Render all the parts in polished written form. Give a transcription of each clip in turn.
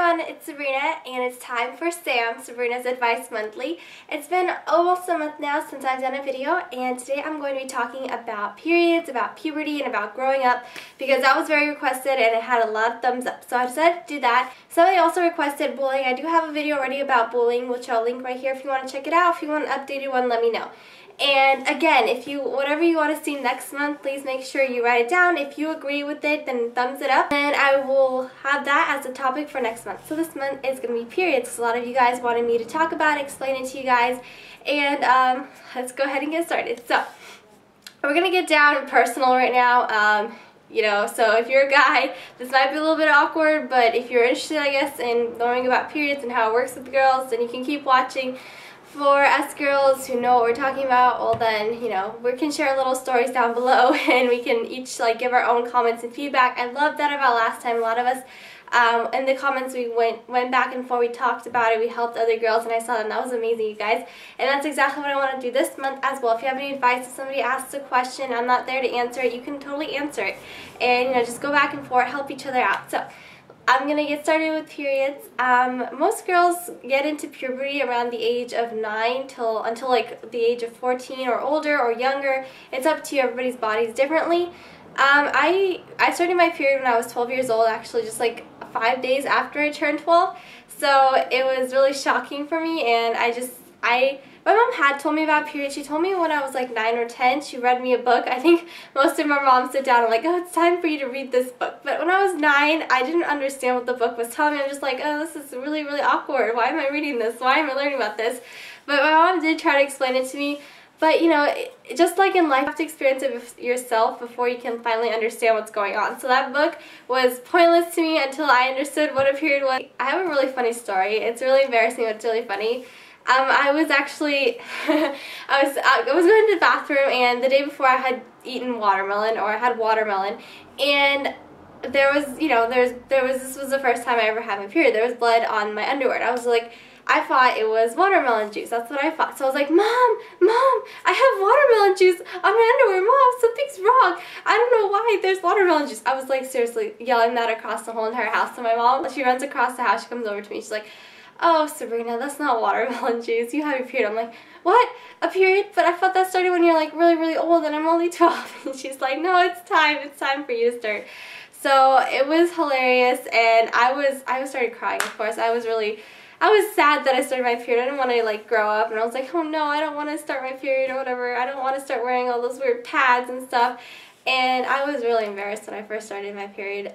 everyone, it's Sabrina, and it's time for SAM, Sabrina's Advice Monthly. It's been almost a month now since I've done a video, and today I'm going to be talking about periods, about puberty, and about growing up, because that was very requested and it had a lot of thumbs up, so I decided to do that. Somebody also requested bullying. I do have a video already about bullying, which I'll link right here if you want to check it out. If you want an updated one, let me know. And again, if you whatever you want to see next month, please make sure you write it down. If you agree with it, then thumbs it up, and I will have that as a topic for next month. So this month is going to be periods. A lot of you guys wanted me to talk about it, explain it to you guys, and let's go ahead and get started. So we're going to get down personal right now. You know, so if you're a guy, this might be a little bit awkward, but if you're interested, I guess, in learning about periods and how it works with girls, then you can keep watching. For us girls who know what we're talking about, well then, you know, we can share little stories down below, and we can each like give our own comments and feedback. I loved that about last time. A lot of us in the comments, we went back and forth, we talked about it, we helped other girls, and I saw that was amazing, you guys. And that's exactly what I want to do this month as well. If you have any advice, if somebody asks a question, I'm not there to answer it, you can totally answer it, and you know, just go back and forth, help each other out. So I'm going to get started with periods. Most girls get into puberty around the age of 9 until like the age of 14 or older or younger. It's up to you. Everybody's body's differently. I started my period when I was 12 years old, actually, just like 5 days after I turned 12. So it was really shocking for me, and my mom had told me about periods. She told me when I was like 9 or 10. She read me a book. I think most of my moms sit down and like, oh, it's time for you to read this book. But when I was 9, I didn't understand what the book was telling me. I'm just like, oh, this is really, really awkward. Why am I reading this? Why am I learning about this? But my mom did try to explain it to me. But, you know, just like in life, you have to experience it yourself before you can finally understand what's going on. So that book was pointless to me until I understood what a period was. I have a really funny story. It's really embarrassing, but it's really funny. I was actually, I was going to the bathroom, and the day before I had eaten watermelon, or I had watermelon, and there was, you know, this was the first time I ever had my period. There was blood on my underwear. I was like, I thought it was watermelon juice. That's what I thought. So I was like, Mom, I have watermelon juice on my underwear. Mom, something's wrong. I don't know why there's watermelon juice. I was like seriously yelling that across the whole entire house. So my mom, she runs across the house, she comes over to me, she's like, oh, Sabrina, that's not watermelon juice. You have your period. I'm like, what? A period? But I thought that started when you're like really, really old, and I'm only 12. And she's like, no, it's time. It's time for you to start. So it was hilarious, and I started crying, of course. I was sad that I started my period. I didn't want to like grow up, and I was like, oh no, I don't want to start my period or whatever. I don't want to start wearing all those weird pads and stuff. And I was really embarrassed when I first started my period.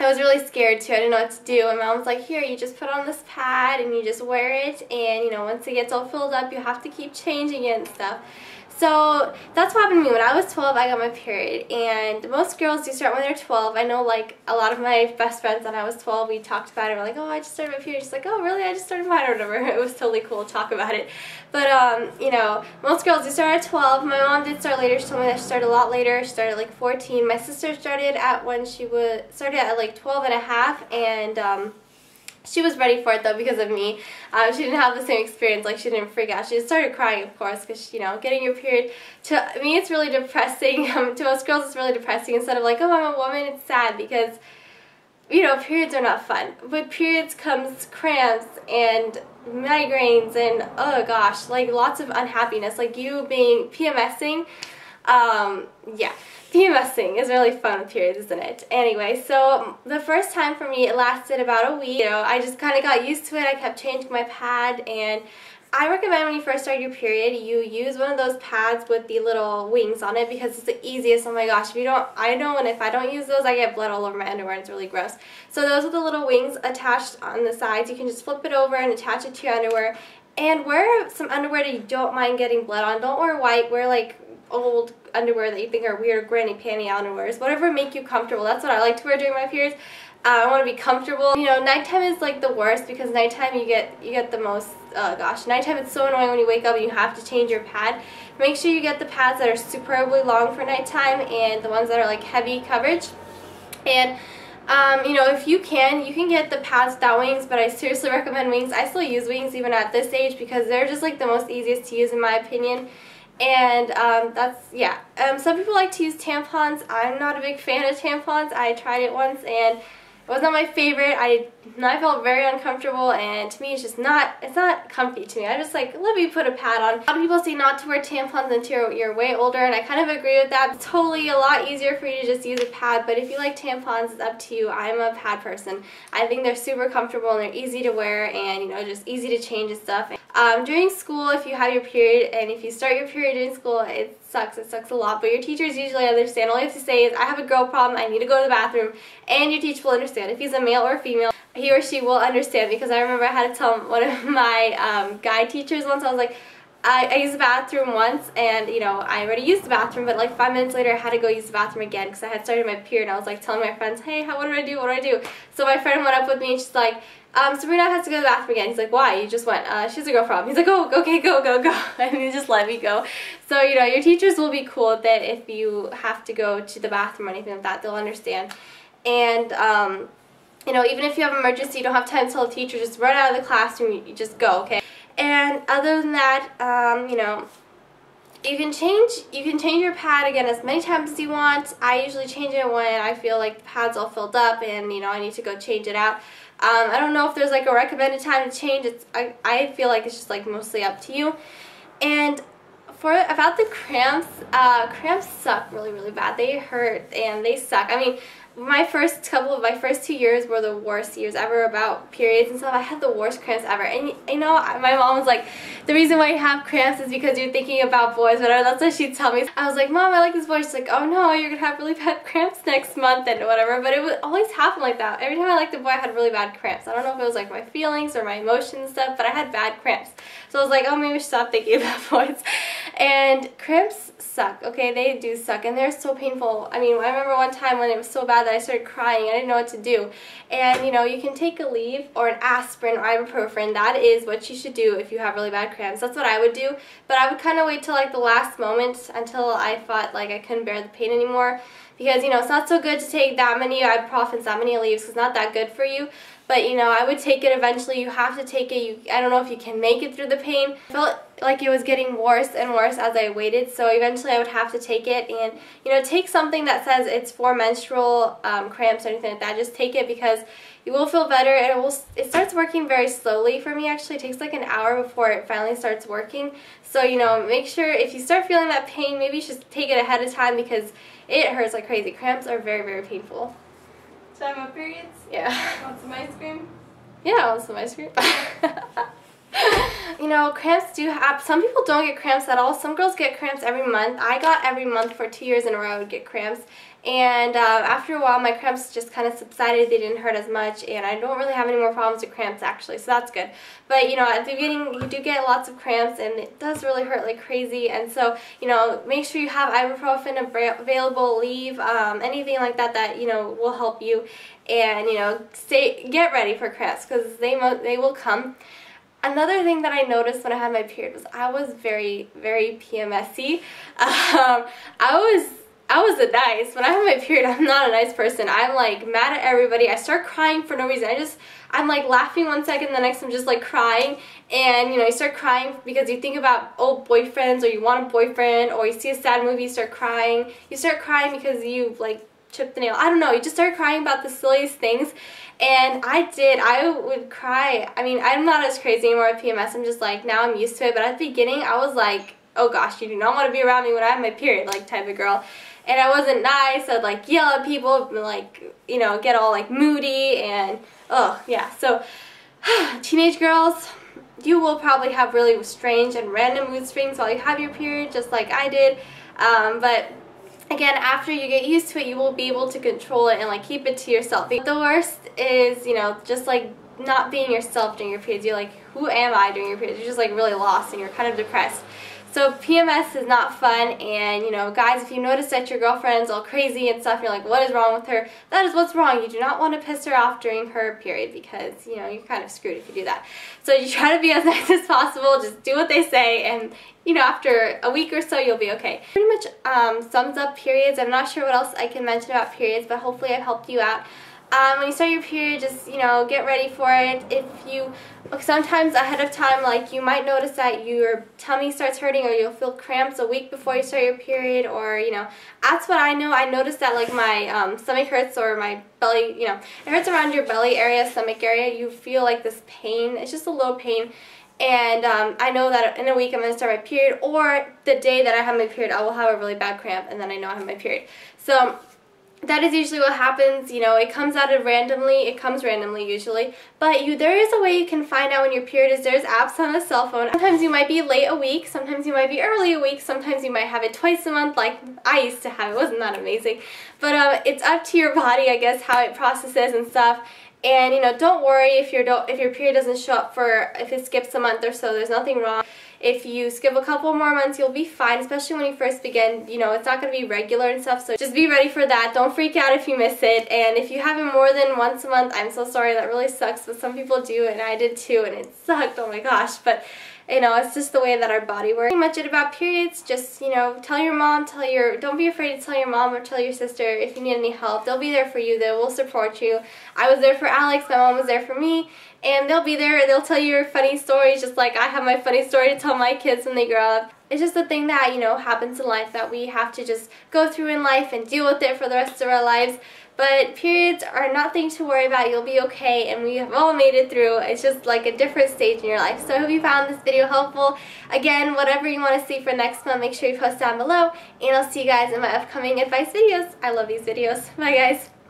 I was really scared too. I didn't know what to do, and my mom was like, here, you just put on this pad and you just wear it, and you know, once it gets all filled up, you have to keep changing it and stuff. So that's what happened to me. When I was 12, I got my period, and most girls do start when they're 12. I know like a lot of my best friends when I was 12, we talked about it, we're like, oh, I just started my period. She's like, oh really, I just started mine or whatever. It was totally cool to talk about it. But you know, most girls do start at 12. My mom did start later. She told me that she started a lot later. She started at like 14. My sister started at when she was at like 12 and a half, and she was ready for it though because of me. She didn't have the same experience. Like, she didn't freak out. She just started crying, of course, because, you know, getting your period, to me, it's really depressing. To most girls, it's really depressing. Instead of like, oh, I'm a woman, it's sad because, you know, periods are not fun. With periods comes cramps and migraines and, oh gosh, like lots of unhappiness. Like you being PMSing. Yeah, PMSing is really fun with periods, isn't it? Anyway, so the first time for me, it lasted about a week. You know, I just kind of got used to it. I kept changing my pad, and I recommend when you first start your period, you use one of those pads with the little wings on it because it's the easiest. Oh my gosh, if you don't, I know, and if I don't use those, I get blood all over my underwear. It's really gross. So those with the little wings attached on the sides, you can just flip it over and attach it to your underwear, and wear some underwear that you don't mind getting blood on. Don't wear white. Wear like old underwear that you think are weird, granny panty underwears, whatever make you comfortable. That's what I like to wear during my periods. I want to be comfortable. You know, nighttime is like the worst because nighttime you get the most, oh gosh, nighttime it's so annoying when you wake up and you have to change your pad. Make sure you get the pads that are superbly long for nighttime and the ones that are like heavy coverage. And you know, if you can get the pads without wings, but I seriously recommend wings. I still use wings even at this age because they're just like the most easiest to use in my opinion. And that's, yeah. Some people like to use tampons. I'm not a big fan of tampons. I tried it once, and It was not my favorite. I felt very uncomfortable, and to me it's just not comfy to me. I just like, let me put a pad on. A lot of people say not to wear tampons until you're way older, and I kind of agree with that. It's totally a lot easier for you to just use a pad, but if you like tampons, it's up to you. I'm a pad person. I think they're super comfortable and they're easy to wear, and you know, just easy to change and stuff. During school, if you have your period, and if you start your period in school, it sucks a lot, but your teachers usually understand. All you have to say is, I have a girl problem, I need to go to the bathroom, and your teacher will understand. If he's a male or female, he or she will understand, because I remember I had to tell one of my guy teachers once, I was like, I used the bathroom once, and you know, I already used the bathroom, but like 5 minutes later I had to go use the bathroom again because I had started my period. I was like telling my friends, hey, what do I do, what do I do? So my friend went up with me and she's like, Sabrina has to go to the bathroom again. He's like, why? You just went. She has a girl problem. He's like, oh, okay, go, go, go. And he just let me go. So, you know, your teachers will be cool with it if you have to go to the bathroom or anything like that. They'll understand. And, you know, even if you have an emergency, you don't have time to tell the teacher. Just run out of the classroom. You just go, okay? And other than that, you know, you can change your pad again as many times as you want. I usually change it when I feel like the pad's all filled up and, you know, I need to go change it out. I don't know if there's like a recommended time to change. I feel like it's just like mostly up to you. And about the cramps, cramps suck really bad. They hurt and they suck. I mean, my first 2 years were the worst years ever about periods and stuff. I had the worst cramps ever, and you know, my mom was like, the reason why you have cramps is because you're thinking about boys, whatever. That's what she'd tell me. I was like, Mom, I like this boy. She's like, oh no, you're gonna have really bad cramps next month and whatever. But it would always happen like that. Every time I liked the boy, I had really bad cramps. I don't know if it was like my feelings or my emotions and stuff, but I had bad cramps. So I was like, oh, maybe I should stop thinking about boys. And cramps suck, okay? They do suck, and they're so painful. I mean, I remember one time when it was so bad that I started crying. I didn't know what to do. And, you know, you can take a leave or an aspirin or ibuprofen. That is what you should do if you have really bad cramps. That's what I would do. But I would kind of wait till, like, the last moment until I thought, like, I couldn't bear the pain anymore. Because, you know, it's not so good to take that many ibuprofen, that many leaves. It's not that good for you. But, you know, I would take it eventually. You have to take it. I don't know if you can make it through the pain. I felt like it was getting worse and worse as I waited, so eventually I would have to take it. And, you know, take something that says it's for menstrual cramps or anything like that. Just take it, because you will feel better. And it starts working very slowly for me, actually. It takes like an hour before it finally starts working. So, you know, make sure if you start feeling that pain, maybe you should take it ahead of time, because it hurts like crazy. Cramps are very painful. Time of periods? Yeah. Want some ice cream? Yeah, I want some ice cream. You know, cramps do happen. Some people don't get cramps at all. Some girls get cramps every month. I got every month for 2 years in a row. I would get cramps. And after a while, my cramps just kind of subsided. They didn't hurt as much, and I don't really have any more problems with cramps, actually, so that's good. But, you know, at the beginning, you do get lots of cramps, and it does really hurt like crazy. And so, you know, make sure you have ibuprofen available, leave, anything like that that, you know, will help you. And, you know, get ready for cramps, because they will come. Another thing that I noticed when I had my period was I was very PMS-y. I was a nice. When I have my period, I'm not a nice person. I'm like mad at everybody. I start crying for no reason. I'm like laughing one second, the next I'm just like crying. And you know, you start crying because you think about old boyfriends, or you want a boyfriend, or you see a sad movie, you start crying. You start crying because you like chipped the nail. I don't know. You just start crying about the silliest things. And I would cry. I mean, I'm not as crazy anymore with PMS. I'm just like, now I'm used to it. But at the beginning, I was like, oh gosh, you do not want to be around me when I have my period, like, type of girl. And I wasn't nice. I'd like yell at people, and, like, you know, get all like moody and oh yeah. So teenage girls, you will probably have really strange and random mood swings while you have your period, just like I did. But again, after you get used to it, you will be able to control it and like keep it to yourself. The worst is, you know, just like not being yourself during your periods. You're like, who am I during your periods? You're just like really lost and you're kind of depressed. So PMS is not fun, and you know, guys, if you notice that your girlfriend's all crazy and stuff, and you're like, what is wrong with her? That is what's wrong. You do not want to piss her off during her period, because you know, you're kind of screwed if you do that. So you try to be as nice as possible, just do what they say, and you know, after a week or so, you'll be okay. Pretty much sums up periods. I'm not sure what else I can mention about periods, but hopefully I've helped you out. When you start your period, just, you know, get ready for it. If you, sometimes ahead of time, like, you might notice that your tummy starts hurting or you'll feel cramps a week before you start your period, or, you know, that's what I know. I noticed that, like, my stomach hurts, or my belly, you know, it hurts around your belly area, stomach area. You feel like this pain. It's just a little pain. And I know that in a week I'm going to start my period, or the day that I have my period I will have a really bad cramp, and then I know I have my period. So that is usually what happens. You know, it comes out of randomly, it comes randomly usually, but there is a way you can find out when your period is. There's apps on a cell phone. Sometimes you might be late a week, sometimes you might be early a week, sometimes you might have it twice a month, like I used to have it. Wasn't that amazing? But it's up to your body, I guess, how it processes and stuff. And, you know, don't worry if your period doesn't show up for, if it skips a month or so, there's nothing wrong. If you skip a couple more months, you'll be fine, especially when you first begin. You know, it's not going to be regular and stuff, so just be ready for that. Don't freak out if you miss it. And if you have it more than once a month, I'm so sorry, that really sucks, but some people do, and I did too, and it sucked, oh my gosh. But, you know, it's just the way that our body works. Pretty much it about periods. Just, you know, tell your mom, don't be afraid to tell your mom or tell your sister if you need any help. They'll be there for you, they will support you. I was there for Alex, my mom was there for me, and they'll be there, they'll tell you your funny stories, just like I have my funny story to tell my kids when they grow up. It's just a thing that, you know, happens in life, that we have to just go through in life and deal with it for the rest of our lives. But periods are nothing to worry about. You'll be okay, and we have all made it through. It's just like a different stage in your life. So I hope you found this video helpful. Again, whatever you want to see for next month, make sure you post down below, and I'll see you guys in my upcoming advice videos. I love these videos. Bye guys.